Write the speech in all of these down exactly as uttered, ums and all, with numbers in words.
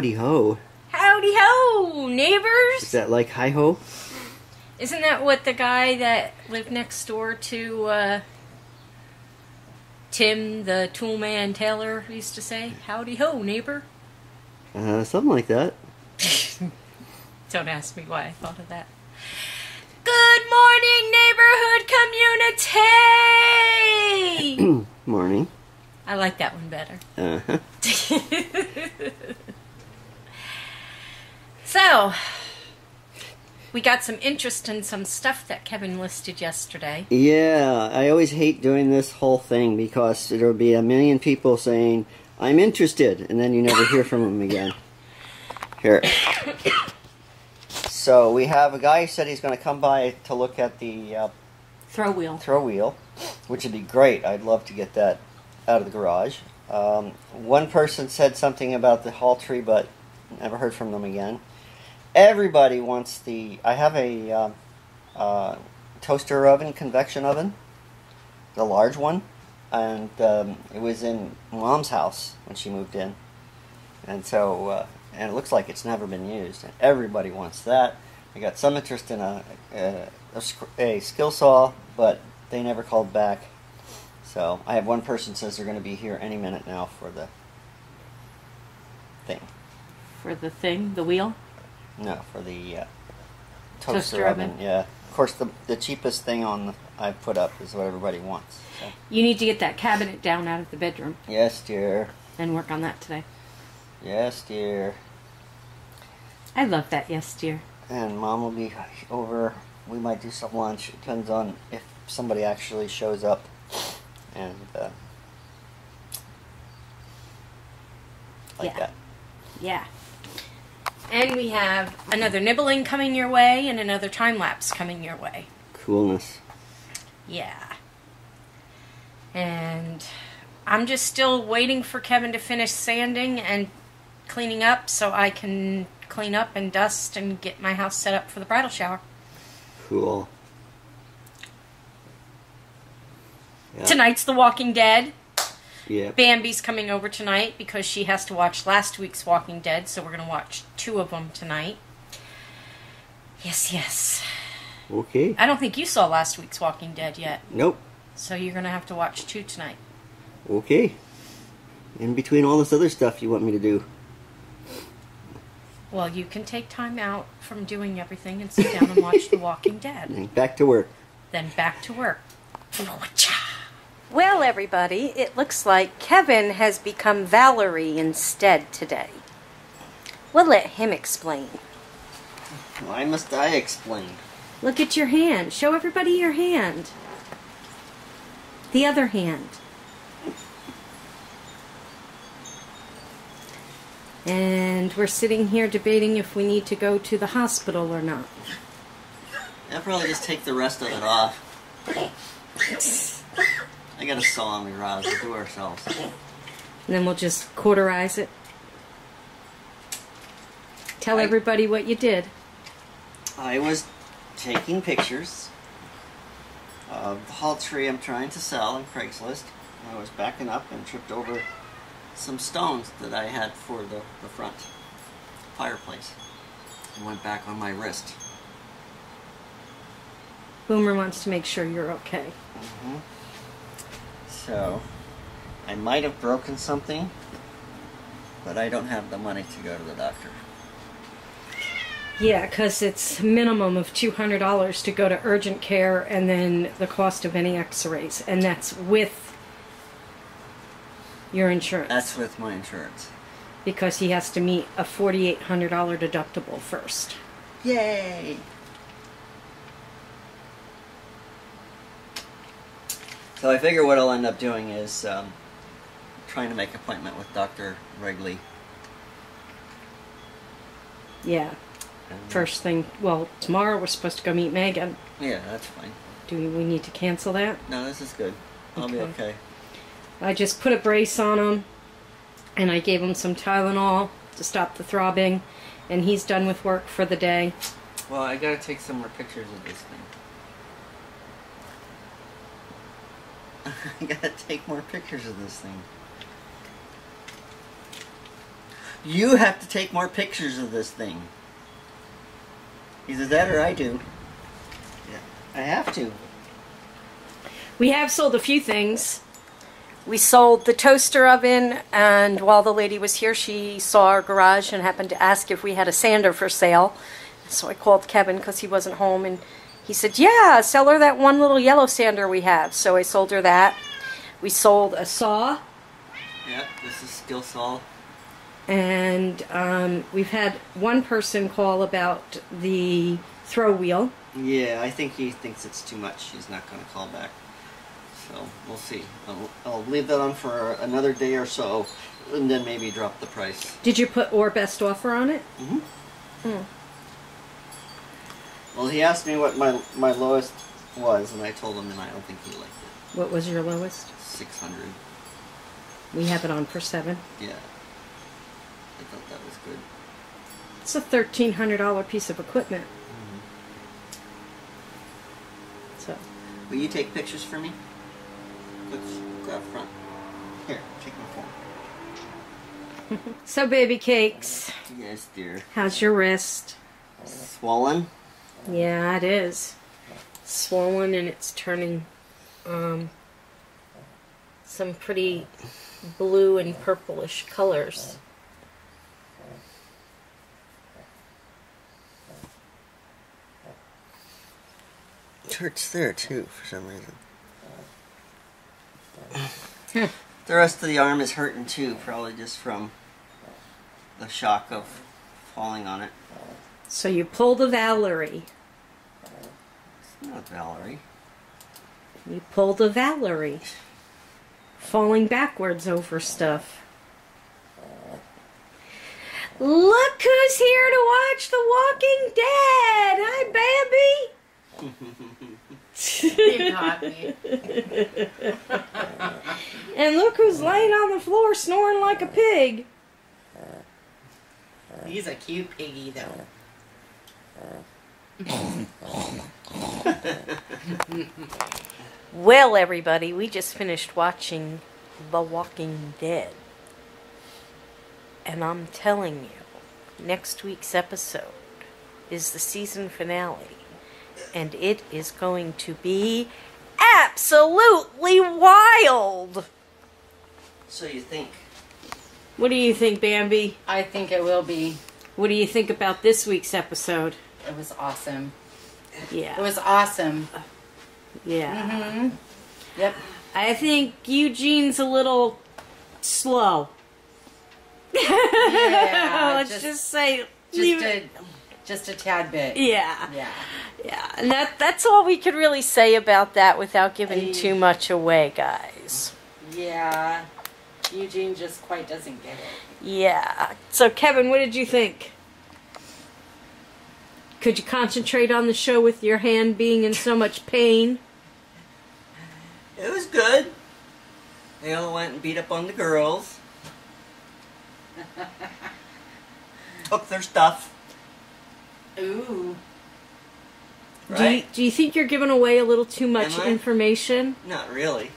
Howdy ho. Howdy ho, neighbors. Is that like hi ho? Isn't that what the guy that lived next door to uh, Tim, the tool man Taylor, used to say? Howdy ho, neighbor. Uh, something like that. Don't ask me why I thought of that. Good morning, neighborhood community! Morning. I like that one better. Uh-huh. So, we got some interest in some stuff that Kevin listed yesterday. Yeah, I always hate doing this whole thing because there'll be a million people saying, I'm interested, and then you never hear from them again. Here. So we have a guy who said he's going to come by to look at the uh, throw wheel, throw wheel, which would be great. I'd love to get that out of the garage. Um, one person said something about the hall tree, but never heard from them again. Everybody wants the... I have a uh, uh, toaster oven, convection oven, the large one, and um, it was in Mom's house when she moved in, and so... Uh, and it looks like it's never been used. And everybody wants that. I got some interest in a, a, a, a skill saw, but they never called back. So I have one person says they're going to be here any minute now for the thing. For the thing? The wheel? No, for the uh, toaster, toaster oven. oven. Yeah. Of course, the, the cheapest thing on the, I put up is what everybody wants. So. You need to get that cabinet down out of the bedroom. Yes, dear. And work on that today. Yes, dear. I love that, yes, dear. And Mom will be over. We might do some lunch. It depends on if somebody actually shows up. And, uh, like yeah. that. Yeah. And we have another nibbling coming your way and another time lapse coming your way. Coolness. Yeah. And I'm just still waiting for Kevin to finish sanding and cleaning up so I can clean up and dust and get my house set up for the bridal shower. Cool. Yeah. Tonight's The Walking Dead. Yeah. Bamby's coming over tonight because she has to watch last week's Walking Dead, so we're going to watch two of them tonight. Yes, yes. Okay. I don't think you saw last week's Walking Dead yet. Nope. So you're going to have to watch two tonight. Okay. In between all this other stuff you want me to do. Well, you can take time out from doing everything and sit down and watch The Walking Dead. And back to work. Then back to work. Well, everybody, it looks like Kevin has become Valerie instead today. We'll let him explain. Why must I explain? Look at your hand. Show everybody your hand. The other hand. And we're sitting here debating if we need to go to the hospital or not. I'll probably just take the rest of it off. I got a saw and we rouse it to ourselves. And then we'll just cauterize it. Tell I, everybody what you did. I was taking pictures of the hall tree I'm trying to sell on Craigslist. I was backing up and tripped over some stones that I had for the, the front fireplace and went back on my wrist. Boomer wants to make sure you're okay. Mm-hmm. So, I might have broken something, but I don't have the money to go to the doctor. Yeah, because it's a minimum of two hundred dollars to go to urgent care and then the cost of any x-rays, and that's with your insurance. That's with my insurance. Because he has to meet a forty-eight hundred dollar deductible first. Yay! So I figure what I'll end up doing is um, trying to make an appointment with Doctor Wrigley. Yeah. And first thing, well, tomorrow we're supposed to go meet Megan. Yeah, that's fine. Do we need to cancel that? No, this is good. I'll okay. be okay. I just put a brace on him, and I gave him some Tylenol to stop the throbbing, and he's done with work for the day. Well, I gotta take some more pictures of this thing. I gotta take more pictures of this thing. You have to take more pictures of this thing. Either that or I do. Yeah, I have to. We have sold a few things. We sold the toaster oven, and while the lady was here, she saw our garage and happened to ask if we had a sander for sale. So I called Kevin because he wasn't home, and he said, yeah, sell her that one little yellow sander we have. So I sold her that. We sold a saw. Yeah, this is still saw. And um, we've had one person call about the throw wheel. Yeah, I think he thinks it's too much. He's not going to call back. So we'll see. I'll, I'll leave that on for another day or so, and then maybe drop the price. Did you put "or best offer" on it? Mm-hmm. Mm. Well, he asked me what my my lowest was, and I told him, and I don't think he liked it. What was your lowest? Six hundred. We have it on for seven. Yeah, I thought that was good. It's a thirteen hundred dollar piece of equipment. Mm-hmm. So. Will you take pictures for me? Let's go out front. Here, take my phone. So, baby cakes. Yes, dear. How's your wrist? Swollen? Yeah, it is. It's swollen, and it's turning um, some pretty blue and purplish colors. It hurts there, too, for some reason. The rest of the arm is hurting too, probably just from the shock of falling on it. So you pulled a Valerie. It's not a Valerie. You pulled a Valerie. Falling backwards over stuff. Look who's here to watch The Walking Dead! Hi, Bamby! You got me. And look who's laying on the floor snoring like a pig. He's a cute piggy, though. Well, everybody, we just finished watching The Walking Dead. And I'm telling you, next week's episode is the season finale. And it is going to be absolutely wild. So you think? What do you think, Bamby? I think it will be. What do you think about this week's episode? It was awesome. Yeah. It was awesome. Yeah. Mm-hmm. Yep. I think Eugene's a little slow. Yeah. Let's just, just say... Just a, just a tad bit. Yeah. Yeah. Yeah, and that, that's all we could really say about that without giving too much away, guys. Yeah, Eugene just quite doesn't get it. Yeah. So, Kevin, what did you think? Could you concentrate on the show with your hand being in so much pain? It was good. They all went and beat up on the girls. Took their stuff. Ooh. Right? Do, you, do you think you're giving away a little too much information? Not really.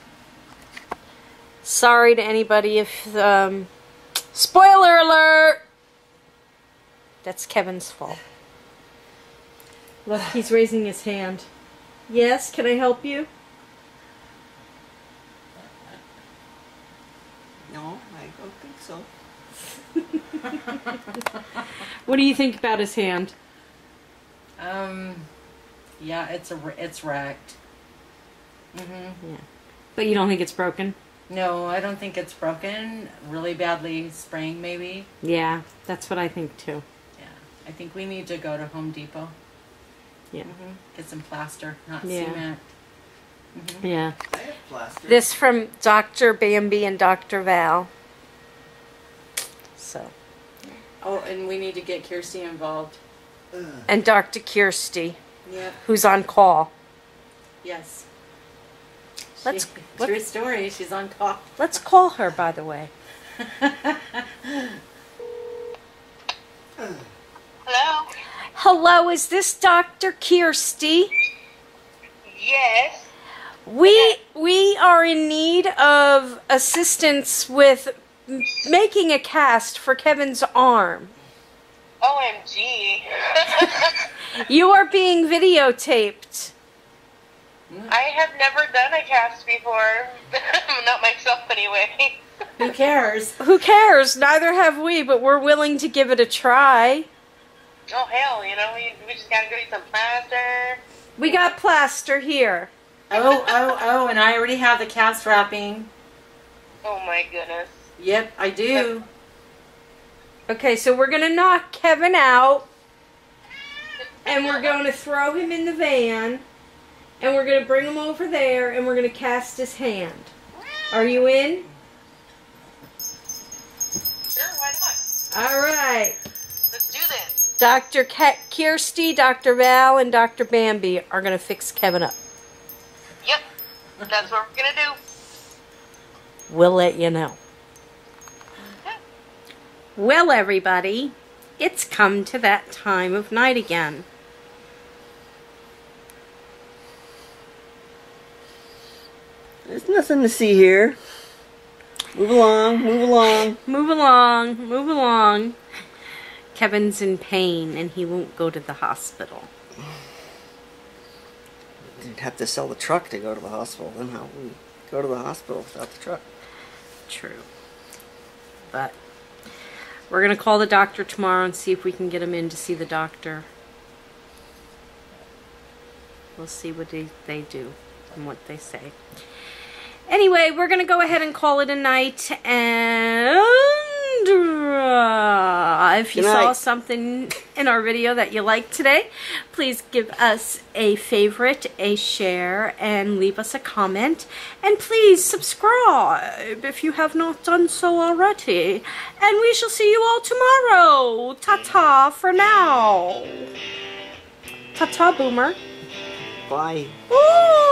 Sorry to anybody if... Um, spoiler alert! That's Kevin's fault. Look, he's raising his hand. Yes, can I help you? No, I don't think so. What do you think about his hand? Um... Yeah, it's a it's wrecked. Mm-hmm. Yeah, but you don't think it's broken? No, I don't think it's broken. Really badly sprained, maybe. Yeah, that's what I think too. Yeah, I think we need to go to Home Depot. Yeah, mm-hmm. Get some plaster, not yeah. cement. Mm-hmm. Yeah, I have plaster. This from Doctor Bamby and Doctor Val. So. Oh, and we need to get Kirsty involved. Ugh. And Doctor Kirsty. Yeah. Who's on call? Yes. Let's. She, what, true story. She's on call. Let's call her, by the way. Hello. Hello. Is this Doctor Kirsty? Yes. We we are in need of assistance with making a cast for Kevin's arm. O M G. You are being videotaped. I have never done a cast before. Not myself, anyway. Who cares? Who cares? Neither have we, but we're willing to give it a try. Oh, hell, you know, we, we just gotta go get some plaster. We got plaster here. Oh, oh, oh, and I already have the cast wrapping. Oh, my goodness. Yep, I do. But okay, so we're going to knock Kevin out, and we're going to throw him in the van, and we're going to bring him over there, and we're going to cast his hand. Are you in? Sure, why not? All right. Let's do this. Doctor Kirsty, Doctor Val, and Doctor Bamby are going to fix Kevin up. Yep, that's what we're going to do. We'll let you know. Well, everybody, it's come to that time of night again. There's nothing to see here. Move along, move along. Move along, move along. Kevin's in pain and he won't go to the hospital. You'd have to sell the truck to go to the hospital. Then how would we go to the hospital without the truck? True. But we're going to call the doctor tomorrow and see if we can get him in to see the doctor. We'll see what they, they do and what they say. Anyway, we're going to go ahead and call it a night. And uh, if you saw something in our video that you liked today, please give us a favorite, a share, and leave us a comment. And please subscribe if you have not done so already. And we shall see you all tomorrow. Ta-ta for now. Ta-ta, Boomer. Bye. Ooh.